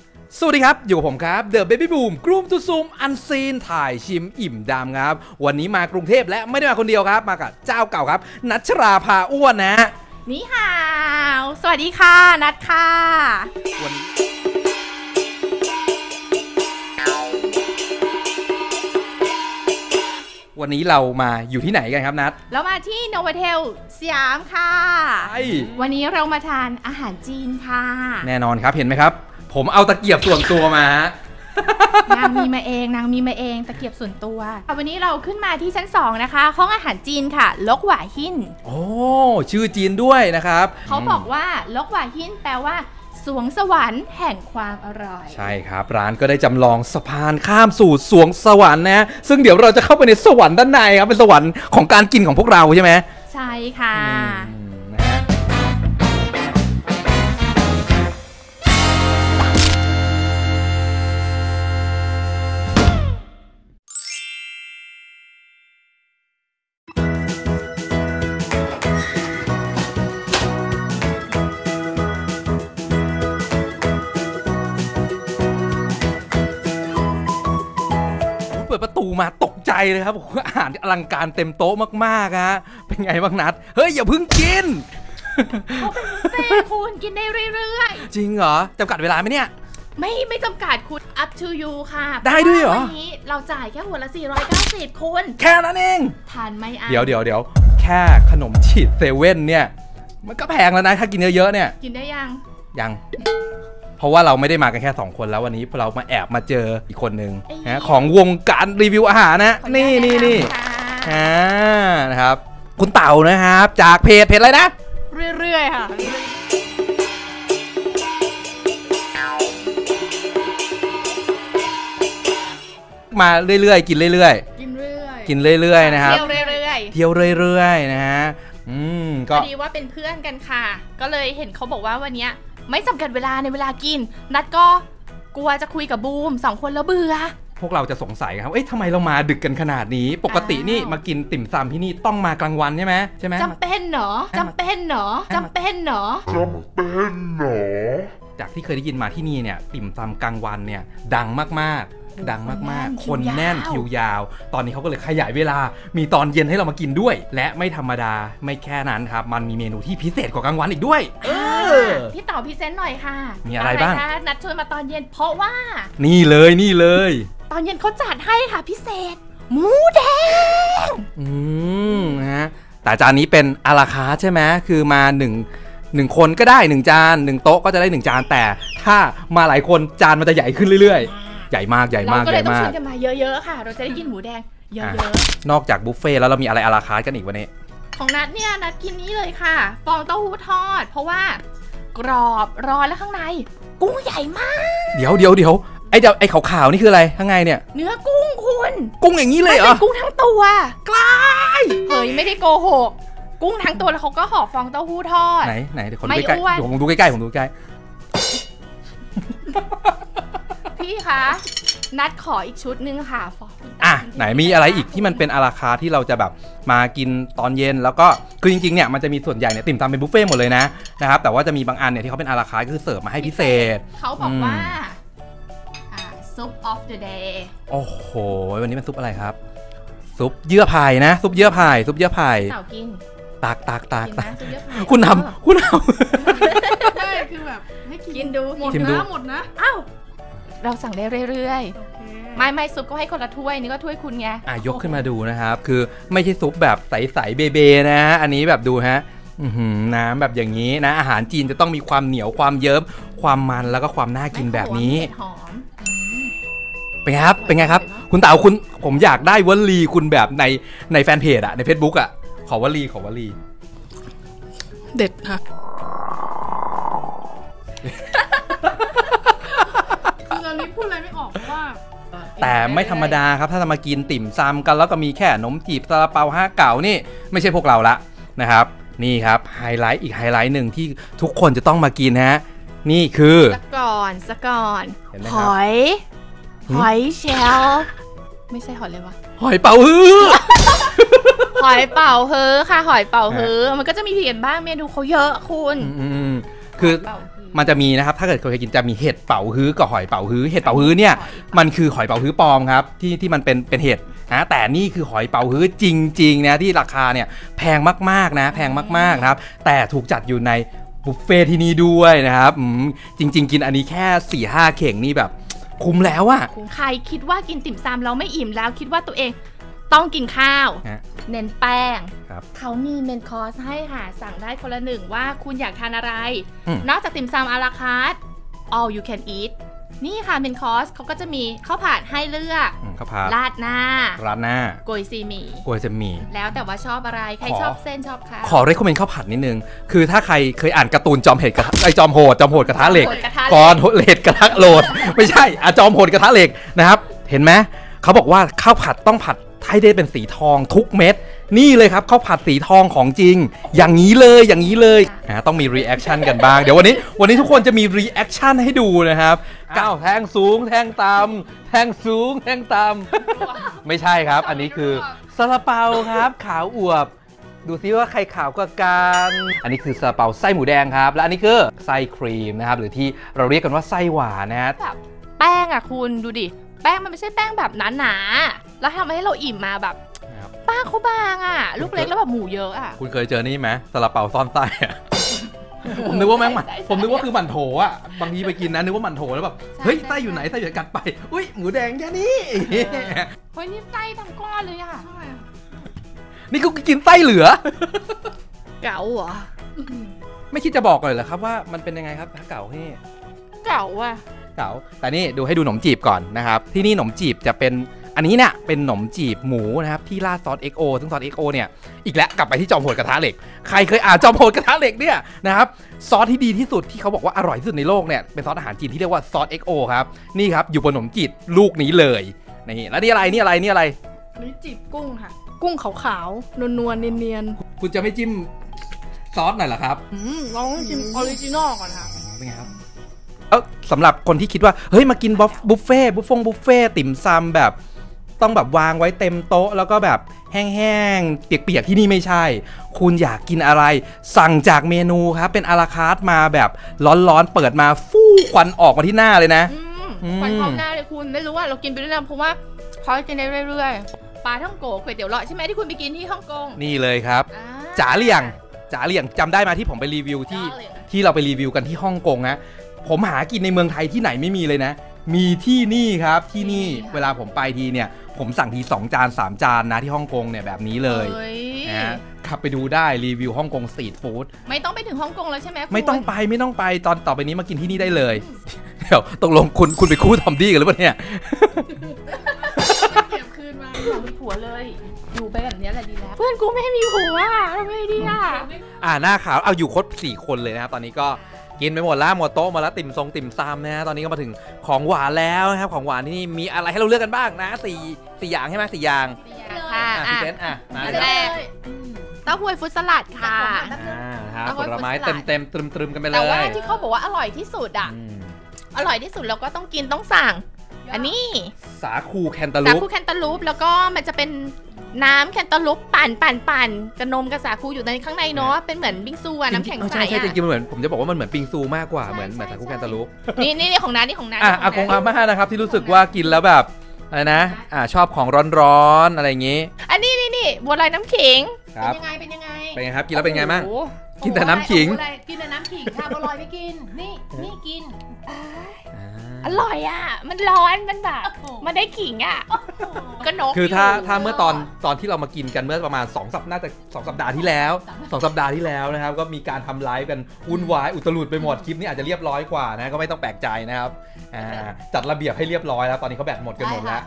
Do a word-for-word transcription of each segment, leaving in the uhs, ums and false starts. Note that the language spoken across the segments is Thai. ครับสวัสดีครับอยู่กับผมครับ The Baby Boom กลุ่มทุซูมอันซีนถ่ายชิมอิ่มดำครับวันนี้มากรุงเทพและไม่ได้มาคนเดียวครับมากับเจ้าเก่าครับนัชราพาอ้วนนะนี่ฮาวสวัสดีค่ะนัทค่ะวันวันนี้เรามาอยู่ที่ไหนกันครับนัทเรามาที่โนวาเทลสยามค่ะวันนี้เรามาทานอาหารจีนค่ะแน่นอนครับเห็นไหมครับผมเอาตะเกียบส่วนตัวมานางมีมาเองนางมีมาเองตะเกียบส่วนตัววันนี้เราขึ้นมาที่ชั้นสองนะคะห้องอาหารจีนค่ะลกหว่าหินโอ้ชื่อจีนด้วยนะครับเขาบอกว่าลกหว่าหินแปลว่าสวงสวรรค์แห่งความอร่อยใช่ครับร้านก็ได้จำลองสะพานข้ามสู่สวงสวรรค์นะซึ่งเดี๋ยวเราจะเข้าไปในสวรรค์ด้านในครับเป็นสวรรค์ของการกินของพวกเราใช่ไหมใช่ค่ะประตูมาตกใจเลยครับอาหารอลังการเต็มโต๊ะมากๆฮะเป็นไงบ้างนัดเฮ้ยอย่าเพิ่งกินเขาเป็นบุฟเฟ่คุณกินได้เรื่อยๆจริงเหรอจำกัดเวลาไหมเนี่ยไม่ไม่จำกัดคุณ up to you ค่ะได้ด้วยเหรอวันนี้เราจ่ายแค่หัวละสี่ร้อยเก้าสิบคุณแค่นั้นเองทานไม่อั้นเดี๋ยวเดี๋ยวเดี๋ยวแค่ขนมฉีดเซเว่นเนี่ยมันก็แพงแล้วนะถ้ากินเยอะๆเนี่ยกินได้ยังยังเพราะว่าเราไม่ได้มากันแค่สองคนแล้ววันนี้เรามาแอบมาเจออีกคนนึงนะของวงการรีวิวอาหารนะนี่นี่นี่นะครับคุณเต่านะครับจากเพจเพจอะไรนะเรื่อยๆค่ะมาเรื่อยๆกินเรื่อยๆกินเรื่อยๆกินเรื่อยๆนะครับเที่ยวเรื่อยๆเที่ยวเรื่อยๆนะฮะอืมก็พอดีว่าเป็นเพื่อนกันค่ะก็เลยเห็นเขาบอกว่าวันนี้ไม่จำกัดเวลาในเวลากินนัดก็กลัวจะคุยกับบูมสองคนแล้วเบื่อพวกเราจะสงสัยครับเอ๊ะทำไมเรามาดึกกันขนาดนี้ปกตินี่มากินติ่มซำที่นี่ต้องมากลางวันใช่ไหมใช่ไหมจำเป็นเหรอจำเป็นเหรอจำเป็นเหรอจำเป็นเหรอจากที่เคยได้ยินมาที่นี่เนี่ยติ่มซำกลางวันเนี่ยดังมากๆดังมากๆคนแน่นคิวยาวตอนนี้เขาก็เลยขยายเวลามีตอนเย็นให้เรามากินด้วยและไม่ธรรมดาไม่แค่นั้นครับมันมีเมนูที่พิเศษกว่ากลางวันอีกด้วยเออพี่เต๋อพิเศษหน่อยค่ะมีอะไรบ้างนัดชวนมาตอนเย็นเพราะว่านี่เลยนี่เลยตอนเย็นเขาจัดให้ค่ะพิเศษหมูแดงอืมนะแต่จานนี้เป็นอลาคาร์ทใช่ไหมคือมาหนึ่งหนึ่งคนก็ได้หนึ่งจานหนึ่งโต๊ะก็จะได้หนึ่งจานแต่ถ้ามาหลายคนจานมันจะใหญ่ขึ้นเรื่อยใหญ่มากใหญ่มากใหญ่มากเราก็เลยต้องช่วยกันมาเยอะๆค่ะเราจะได้กินหมูแดงเยอะๆนอกจากบุฟเฟ่แล้วเรามีอะไรอาราคาร์ทกันอีกวันนี้ของนัดเนี่ยนัดกินนี้เลยค่ะฟองเต้าหู้ทอดเพราะว่ากรอบร้อนแล้วข้างในกุ้งใหญ่มากเดี๋ยวเดี๋ยวเดี๋ยวไอเดี๋ยวไอขาวๆนี่คืออะไรข้างในเนี่ยเนื้อกุ้งคุณกุ้งอย่างนี้เลยเหรอกุ้งทั้งตัวกลายเฮ้ยไม่ได้โกหกกุ้งทั้งตัวแล้วเขาก็ห่อฟองเต้าหู้ทอดไหนไหนเดี๋ยวผมดูใกล้ๆผมดูใกล้ๆผมดูใกล้พี่คะนัดขออีกชุดนึงค่ะฟออ่ะไหนมีอะไรอีกที่มันเป็นอาราคาที่เราจะแบบมากินตอนเย็นแล้วก็คือจริงๆเนี่ยมันจะมีส่วนใหญ่เนี่ยติ่มซำเป็นบุฟเฟ่หมดเลยนะนะครับแต่ว่าจะมีบางอันเนี่ยที่เขาเป็นอาราคาก็คือเสิร์ฟมาให้พิเศษเขาบอกว่าซุป of the day โอ้โหวันนี้เป็นซุปอะไรครับซุปเยื่อไผ่นะซุปเยื่อไผ่ซุปเยื่อไผ่เต่ากินตากตากตากคุณทำคุณทำได้คือแบบให้กินดูหมดนะหมดนะอ้าวเราสั่งได้เรื่อยๆไม่ไม่ซุปก็ให้คนละถ้วยนี่ก็ถ้วยคุณไงอ่ะยกขึ้นมาดูนะครับคือไม่ใช่ซุปแบบใสๆเบเบนะฮะอันนี้แบบดูฮะน้ำแบบอย่างนี้นะอาหารจีนจะต้องมีความเหนียวความเยิ้มความมันแล้วก็ความน่ากินแบบนี้เป็นไงครับเป็นไงครับคุณเต๋าคุณผมอยากได้วลีคุณแบบในในแฟนเพจอะใน Facebook อะขอวลีขอวลีเด็ดค่ะพูดอะไรไม่ออกว่าแต่ไม่ธรรมดาครับถ้าจะมากินติ่มซำกันแล้วก็มีแค่ขนมจีบซาลาเปาห้าเก๋านี่ไม่ใช่พวกเราละนะครับนี่ครับไฮไลท์อีกไฮไลท์หนึ่งที่ทุกคนจะต้องมากินฮะนี่คือสะก่อนสะก่อนหอยหอยเชลไม่ใช่หอยเลยวะหอยเป๋าฮื้อหอยเป๋าฮื้อค่ะหอยเป๋าฮื้อมันก็จะมีเพียนบ้างเมนูเขาเยอะคุณคือ มันจะมีนะครับถ้าเกิดเคยกินจะมีเห็ดเป่าฮื้อกับหอยเป่าฮื้อเห็ดเป่าฮื้อเนี่ยมันคือหอยเป่าฮื้อปลอมครับที่ที่มันเป็นเป็นเห็ดนะแต่นี่คือหอยเป่าฮื้อจริงๆนะที่ราคาเนี่ยแพงมากๆนะแพงมากๆครับแต่ถูกจัดอยู่ในบุฟเฟ่ที่นี่ด้วยนะครับจริงๆกินอันนี้แค่สี่ห้าเข่งนี่แบบคุ้มแล้วอะใครคิดว่ากินติ่มซำเราไม่อิ่มแล้วคิดว่าตัวเองต้องกินข้าวเน้นแป้งเขามีเมนคอร์สให้ค่ะสั่งได้คนละหนึ่งว่าคุณอยากทานอะไรนอกจากติ่มซำอาราคาร์ต all you can eat นี่ค่ะเมนคอร์สเขาก็จะมีข้าวผัดให้เลือกข้าวผัดราดหน้าราดหน้าก๋วยซีหมี่ก๋วยจะมีแล้วแต่ว่าชอบอะไรใครชอบเส้นชอบค่ะขอเรคคอมเมนต์ข้าวผัดนิดนึงคือถ้าใครเคยอ่านการ์ตูนจอมเห็ดกระไอจอมโหดจอมโหดกระทะเหล็กกอนโหดเหล็กกระทะโหลดไม่ใช่อะจอมโหดกระทะเหล็กนะครับเห็นไหมเขาบอกว่าข้าวผัดต้องผัดให้ได้เป็นสีทองทุกเม็ดนี่เลยครับข้าวผัดสีทองของจริงอย่างนี้เลยอย่างนี้เลยนะต้องมีรีแอคชั่นกันบ้างเดี๋ยววันนี้วันนี้ทุกคนจะมีรีแอคชั่นให้ดูนะครับก้าวแทงสูงแทงต่ำแทงสูงแทงต่ำไม่ใช่ครับอันนี้คือซาลาเปาครับขาวอวบดูซิว่าใครขาวกว่ากันอันนี้คือซาลาเปาไส้หมูแดงครับและอันนี้คือไส้ครีมนะครับหรือที่เราเรียกกันว่าไส้หวานนะฮะแบบแป้งอะคุณดูดิแป้งมันไม่ใช่แป้งแบบหนาๆแล้วทำให้เราอิ่มมาแบบป้าเขาบางอ่ะลูกเล็กแล้วแบบหมูเยอะอ่ะคุณเคยเจอนี่ไหมซาลาเปาซ่อนไส้อ่ะผมนึกว่าแม่งมันผมนึกว่าคือมันโถอ่ะบางทีไปกินนะนึกว่ามันโถแล้วแบบเฮ้ยไส้อยู่ไหนไส้อยู่กัดไปอุ้ยหมูแดงแค่นี้เฮ้ยนี่ไส้ทั้งก้อนเลยอ่ะนี่กูกินไส้เหลือเก๋าเหรอไม่คิดจะบอกเลยเหรอครับว่ามันเป็นยังไงครับเก๋านี่เก๋าอ่ะแต่นี่ดูให้ดูหนมจีบก่อนนะครับที่นี่หนมจีบจะเป็นอันนี้เนี่ยเป็นหนมจีบหมูนะครับที่ราดซอส เอ็กซ์ โอ ซึ่งซอส เอ็กซ์ โอ เนี่ยอีกแล้วกลับไปที่จอมโหดกระทะเหล็กใครเคยอ่านจอมโหดกระทะเหล็กเนี่ยนะครับซอสที่ดีที่สุดที่เขาบอกว่าอร่อยที่สุดในโลกเนี่ยเป็นซอสอาหารจีนที่เรียกว่าซอส เอ็กซ์ โอ ครับนี่ครับอยู่บนหนมจีบลูกนี้เลยนี่แล้วนี่อะไรนี่อะไรนี่อะไรนี่จีบกุ้งค่ะกุ้งขาวๆนวลๆเนียนๆคุณจะไม่จิ้มซอสหน่อยเหรอครับลองจิ้มออริจินอลก่อนค่ะเป็นไงครับสำหรับคนที่คิดว่าเฮ้ยมากินบุฟเฟ่บุฟฟงบุฟเฟ่ติ่มซำแบบต้องแบบวางไว้เต็มโต๊ะแล้วก็แบบแห้งๆเปียกๆที่นี่ไม่ใช่คุณอยากกินอะไรสั่งจากเมนูครับเป็นอาราคาร์ตมาแบบร้อนๆเปิดมาฟู่ควันออกมาที่หน้าเลยนะควันเข้าหน้าเลยคุณไม่รู้ว่าเรากินไปเรื่อยๆเพราะว่าเขาจะกินได้เรื่อยๆปลาท่องโกก๋วยเตี๋ยวเลาะใช่ไหมที่คุณไปกินที่ฮ่องกงนี่เลยครับจ๋าเลี่ยงจ๋าเลี่ยงจำได้มาที่ผมไปรีวิวที่ที่เราไปรีวิวกันที่ฮ่องกงนะผมหากินในเมืองไทยที่ไหนไม่มีเลยนะมีที่นี่ครับที่นี่เวลาผมไปทีเนี่ยผมสั่งทีสองจานสามจานนะที่ฮ่องกงเนี่ยแบบนี้เลยนะขับไปดูได้รีวิวฮ่องกงสตรีทฟู้ดไม่ต้องไปถึงฮ่องกงแล้วใช่ไหมไม่ต้องไปไม่ต้องไปตอนต่อไปนี้มากินที่นี่ได้เลยเดี๋ยวตกลงคุณคุณไปคู่ทอมดี้กันหรือเปล่าเนี่ยเก็บคืนมาอย่ามีผัวเลยอยู่ไปแบบนี้แหละดีแล้วเพื่อนกูไม่ให้มีผัวทำไงดีอ่ะอ่าหน้าขาวเอาอยู่ครบสี่คนเลยนะครับตอนนี้ก็กินไปหมดแล้วหมดโต๊ะมาแล้วติ่มซงติ่มซำนะฮะตอนนี้ก็มาถึงของหวานแล้วนะครับของหวานที่นี่มีอะไรให้เราเลือกกันบ้างนะสี่สี่อย่างใช่ไหมสี่อย่างค่ะสี่เซนอ่ะมาเลยเต้าหู้ฟุตสลัดค่ะผลไม้เต็มเต็มตรึมตรึมกันไปเลยแต่ว่าที่เขาบอกว่าอร่อยที่สุดอ่ะอร่อยที่สุดเราก็ต้องกินต้องสั่งอันนี้สาคูแคนตาลูปสาคูแคนตาลูปแล้วก็มันจะเป็นน้ำแคนตาลูปปั่นปั่นปั่นกระนมกระสาคูอยู่ในข้างในเนาะเป็นเหมือนบิงซูอะน้ำแข็งใสอะใช่จริงๆมันเหมือนผมจะบอกว่ามันเหมือนบิงซูมากกว่าเหมือนเหมือนสาคูแคนตาลูปนี่นี่ของน้านี่ของน้าอ่ะอากงอาม่านะครับที่รู้สึกว่ากินแล้วแบบอะไรนะอ่ะชอบของร้อนๆอะไรอย่างงี้อันนี้นี่นี่บัวลอยน้ำขิงเป็นยังไงเป็นยังไงเป็นไงครับกินแล้วเป็นไงบ้างกินแต่น้ำขิงกินแต่น้ำขิงค่ะบัวลอยไม่กินนี่นี่กินอร่อยอ่ะมันร้อนมันแบบมันได้ขิงอ่ะก็นกคือถ้าถ้าเมื่อตอนตอนที่เรามากินกันเมื่อประมาณสองสัปน่าจะสองสัปดาห์ที่แล้วสองสัปดาห์ที่แล้วนะครับก็มีการทำไลฟ์กันวุ่นวายอุตลุดไปหมดคลิปนี้อาจจะเรียบร้อยกว่านะก็ไม่ต้องแปลกใจนะครับจัดระเบียบให้เรียบร้อยแล้วตอนนี้เขาแบตหมดกันหมดแล้ว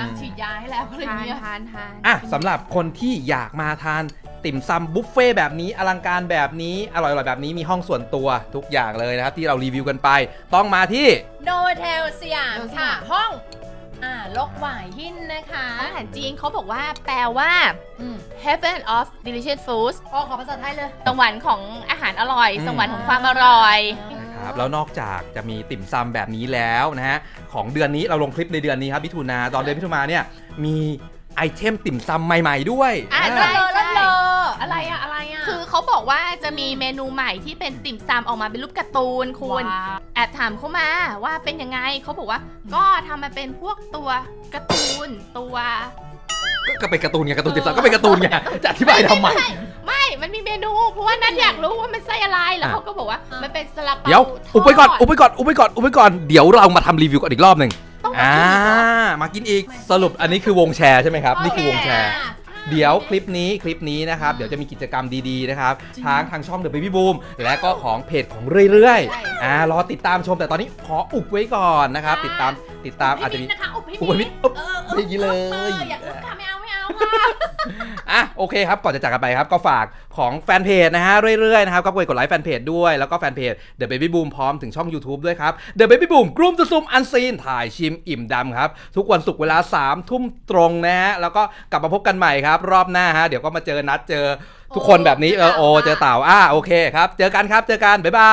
นั่งฉีดยาให้แล้วอะไรอย่างเงี้ยทานทานอ่ะสำหรับคนที่อยากมาทานติ่มซำบุฟเฟ่แบบนี้อลังการแบบนี้อร่อยๆแบบนี้มีห้องส่วนตัวทุกอย่างเลยนะครับที่เรารีวิวกันไปต้องมาที่โนเทลสยามค่ะห้องอ่าลกหวายหินนะคะอาหารจีนเขาบอกว่าแปลว่า heaven of delicious foods อ๋อขอภาษาไทยเลยสวรรค์ของอาหารอร่อยสวรรค์ของความอร่อยครับแล้วนอกจากจะมีติ่มซำแบบนี้แล้วนะฮะของเดือนนี้เราลงคลิปในเดือนนี้ครับมิถุนาตอนเดือนมิถุนาเนี่ยมีไอเทมติ่มซำใหม่ๆด้วยอ่าเลิศเลิศอะไรอะอะไรอะ คือเขาบอกว่าจะมีเมนูใหม่ที่เป็นติ่มซำออกมาเป็นรูปการ์ตูนคุณแอบถามเขามาว่าเป็นยังไงเขาบอกว่าก็ทำมาเป็นพวกตัวการ์ตูนตัวก็เป็นการ์ตูนไงการ์ตูนติ่มซำก็เป็นการ์ตูนไงจะอธิบายทำไมไม่มันมีเมนูเพราะว่านัทอยากรู้ว่ามันไส้อะไรแล้วเขาก็บอกว่ามันเป็นซาลาเปาเดี๋ยวอุบไปก่อนอุบไปก่อนอุบไปก่อนอุบไปก่อนเดี๋ยวเรามาทำรีวิวกันอีกรอบหนึ่งอ่ามากินอีกสรุปอันนี้คือวงแชร์ใช่ไหมครับนี่คือวงแชร์เดี๋ยวคลิปนี้คลิปนี้นะครับเดี๋ยวจะมีกิจกรรมดีๆนะครับทางทางช่องเดอะเบบี้บูมและก็ของเพจของเรื่อยๆอ่ารอติดตามชมแต่ตอนนี้ขออุบไว้ก่อนนะครับติดตามติดตามอาจจะมีอุบไปมิดอุบไม่กินเลยอยากอุบค่ะไม่เอาไม่เอาค่ะอ่ะโอเคครับก่อนจะจากกันไปครับก็ฝากของแฟนเพจนะฮะเรื่อยๆนะครับก็ไปกดไลค์แฟนเพจด้วยแล้วก็แฟนเพจเดอะเบบี้บูมพร้อมถึงช่อง ยูทูบ ด้วยครับเดอะเบบี้บูมกลุ่มซุ่มอันซีนถ่ายชิมอิ่มดำครับทุกวันศุกร์เวลาสามทุ่มตรงนะฮะแล้วก็กลับมาพบกันใหม่ครับรอบหน้าฮะเดี๋ยวก็มาเจอนัดเจอทุกคนแบบนี้เออโอเจอเต่าอ่าโอเคครับเจอกันครับเจอกันบ๊ายบา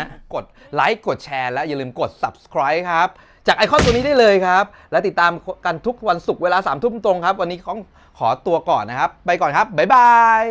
ยกดไลค์กดแชร์และอย่าลืมกด ซับสไครบ์ ครับจากไอคอนตัวนี้ได้เลยครับและติดตามกันทุกวันศุกร์เวลาสามทุ่มตรงครับวันนี้ขอขอตัวก่อนนะครับไปก่อนครับบ๊ายบาย